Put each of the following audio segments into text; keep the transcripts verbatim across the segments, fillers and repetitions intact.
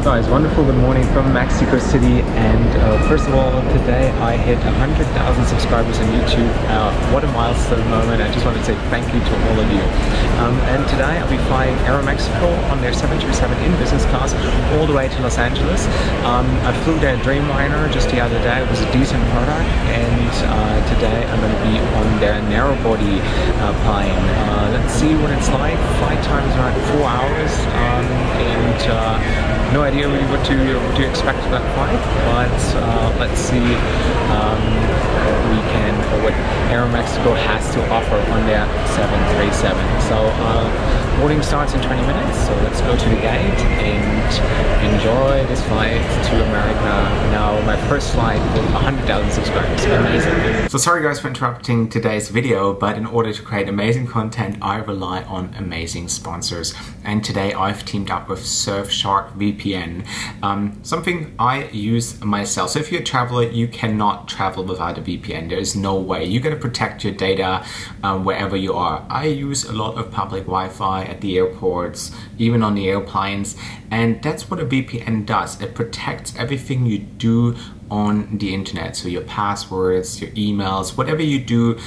Hello guys, wonderful good morning from Mexico City, and uh, first of all, today I hit one hundred thousand subscribers on YouTube. Uh, what a milestone moment. I just want to say thank you to all of you. Um, and today I'll be flying Aeromexico on their seven thirty-seven in business class all the way to Los Angeles. Um, I flew their Dreamliner just the other day. It was a decent product, and uh, today I'm going to be on their narrow body uh, plane. Uh, let's see what it's like. Flight time is around four hours, um, and uh, no idea really what to, what to expect for that flight, but uh, let's see um, what we can, or what Aeromexico has to offer on their seven thirty-seven. So uh, boarding starts in twenty minutes, so let's go to the gate and enjoy this flight to America. Now my first flight with one hundred thousand subscribers, amazing. So sorry guys for interrupting today's video, but in order to create amazing content, I rely on amazing sponsors. And today I've teamed up with Surfshark V P N, um, something I use myself. So if you're a traveler, you cannot travel without a V P N. There is no way. You got to protect your data um, wherever you are. I use a lot of public Wi-Fi at the airports, even on the airplanes, and that's what a V P N does. It protects everything you do on the internet. So your passwords, your emails, whatever you do,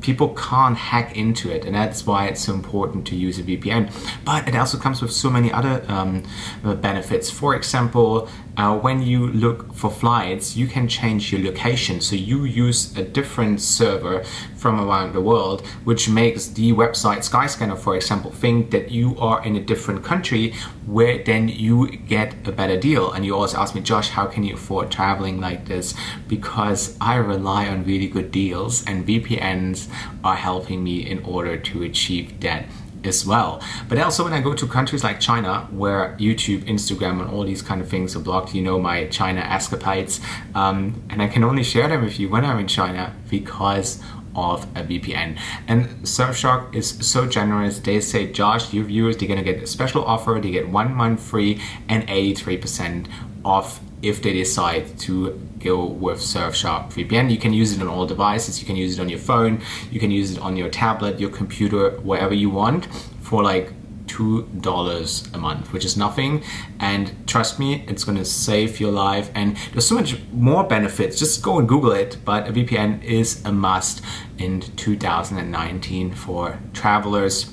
people can't hack into it, and that's why it's so important to use a V P N. But it also comes with so many other um, benefits. For example, uh, when you look for flights, you can change your location. So you use a different server from around the world, which makes the website Skyscanner, for example, think that you are in a different country, where then you get a better deal. And you always ask me, Josh, how can you afford traveling like this? Because I rely on really good deals, and V P Ns are helping me in order to achieve that as well. But also when I go to countries like China, where YouTube, Instagram, and all these kind of things are blocked, you know, my China escapades, um, and I can only share them with you when I'm in China because of a V P N. And Surfshark is so generous. They say, Josh, your viewers, they're gonna get a special offer. They get one month free and eighty-three percent off if they decide to go with Surfshark V P N. You can use it on all devices. You can use it on your phone. You can use it on your tablet, your computer, wherever you want, for like two dollars a month, which is nothing. And trust me, it's gonna save your life. And there's so much more benefits. Just go and Google it. But a V P N is a must in two thousand nineteen for travelers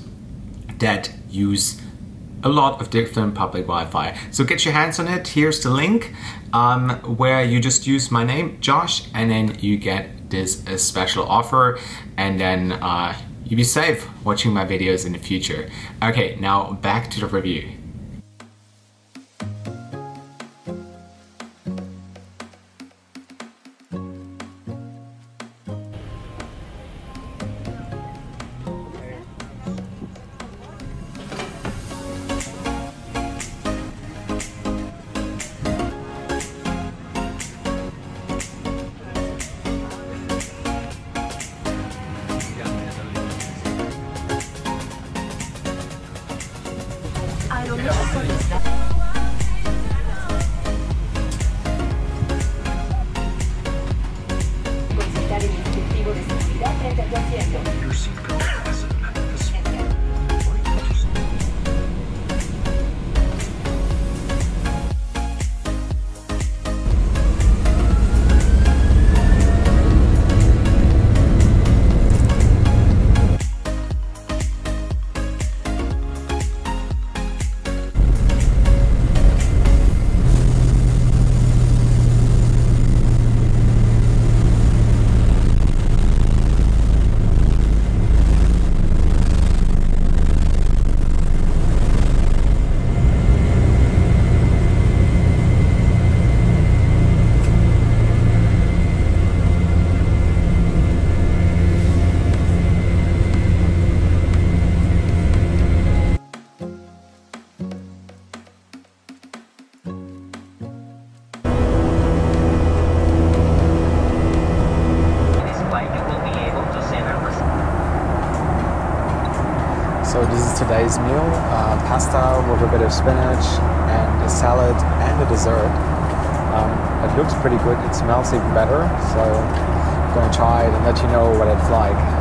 that use a lot of different public Wi-Fi. So get your hands on it. Here's the link um, where you just use my name, Josh, and then you get this uh, special offer. And then uh, you'll be safe watching my videos in the future. Okay, now back to the review. So this is today's meal, uh, pasta with a bit of spinach and a salad and a dessert. Um, it looks pretty good, it smells even better, so I'm gonna try it and let you know what it's like.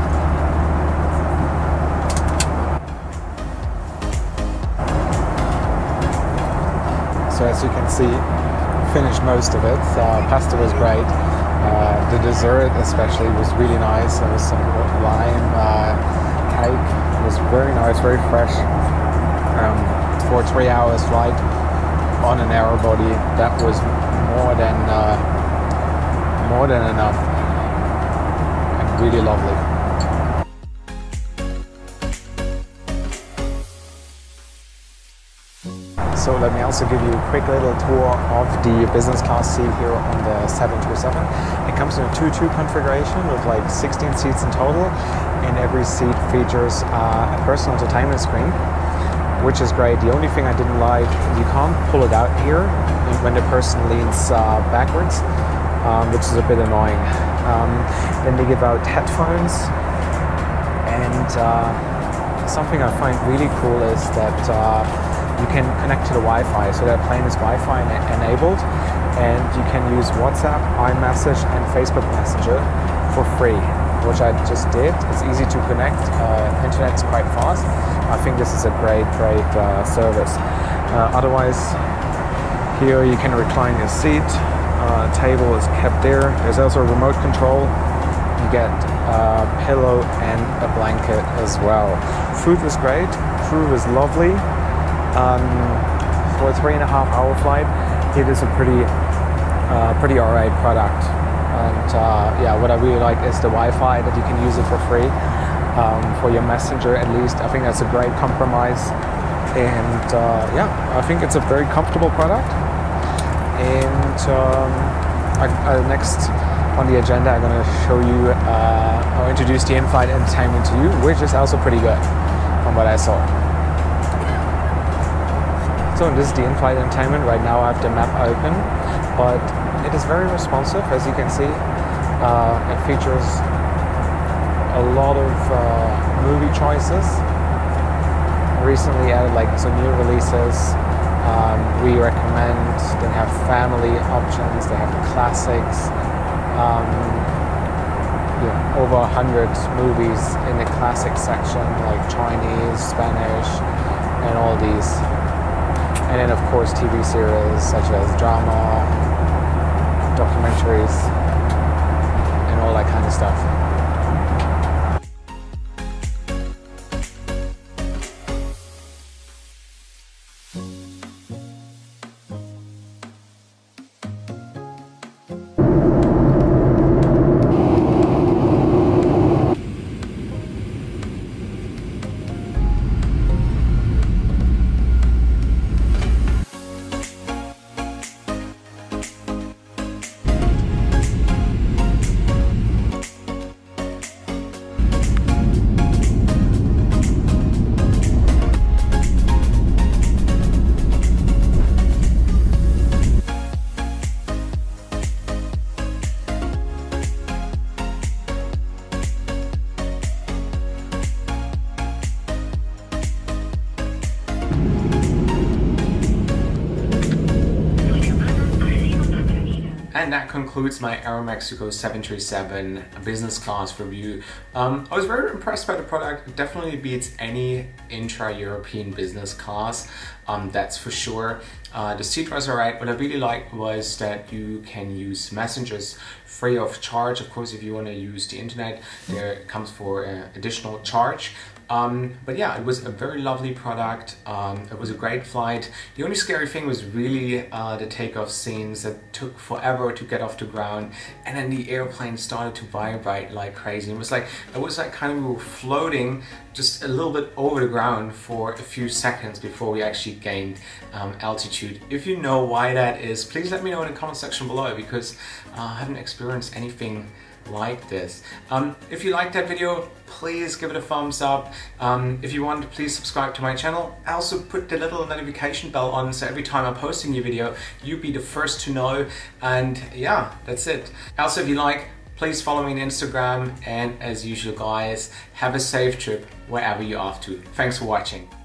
So as you can see, finished most of it. Uh, pasta was great. Uh, the dessert especially was really nice. There was some lime uh, cake. It was very nice, very fresh. Um, for a three hour flight on an aerobody, that was more than uh, more than enough and really lovely. So let me also give you a quick little tour of the business class seat here on the seven twenty-seven. It comes in a two two configuration with like sixteen seats in total, and every seat features uh, a personal entertainment screen, which is great. The only thing I didn't like, you can't pull it out here when the person leans uh, backwards, um, which is a bit annoying. Um, then they give out headphones, and uh, something I find really cool is that uh, you can connect to the Wi-Fi, so that plane is Wi-Fi enabled, and you can use WhatsApp, iMessage, and Facebook Messenger for free, which I just did. It's easy to connect. Uh, internet's quite fast. I think this is a great, great uh, service. Uh, otherwise, here you can recline your seat. Uh, table is kept there. There's also a remote control. You get a pillow and a blanket as well. Food was great. Crew was lovely. Um, for a three and a half hour flight, it is a pretty, uh, pretty alright product. And uh, yeah, what I really like is the Wi-Fi, that you can use it for free um, for your messenger at least. I think that's a great compromise. And uh, yeah, I think it's a very comfortable product. And um, I, I, next on the agenda, I'm going to show you uh, or introduce the in-flight entertainment to you, which is also pretty good from what I saw. So, and this is the in-flight entertainment. Right now I have the map open, but it is very responsive, as you can see. Uh, it features a lot of uh, movie choices. Recently added like some new releases. Um, we recommend. They have family options. They have classics. Um, yeah, over a hundred movies in the classic section, like Chinese, Spanish, and all these. And then, of course, T V series such as drama, documentaries, and all that kind of stuff. And that concludes my Aeromexico seven three seven business class review. Um, I was very impressed by the product. It definitely beats any intra-European business class, um, that's for sure. Uh, the seat was alright. What I really liked was that you can use messengers free of charge. Of course, if you want to use the internet, there comes for an additional charge. Um, but yeah, it was a very lovely product. Um, it was a great flight. The only scary thing was really uh, the takeoff scenes that took forever to get off the ground, and then the airplane started to vibrate like crazy. It was like it was like kind of we were floating just a little bit over the ground for a few seconds before we actually gained um, altitude. If you know why that is, please let me know in the comment section below, because uh, I haven't experienced anything like this. Um, if you liked that video, please give it a thumbs up. Um, if you want, please subscribe to my channel. I also put the little notification bell on, so every time I post a new video, you'll be the first to know. And yeah, that's it. Also, if you like, please follow me on Instagram. And as usual, guys, have a safe trip wherever you're off to. Thanks for watching.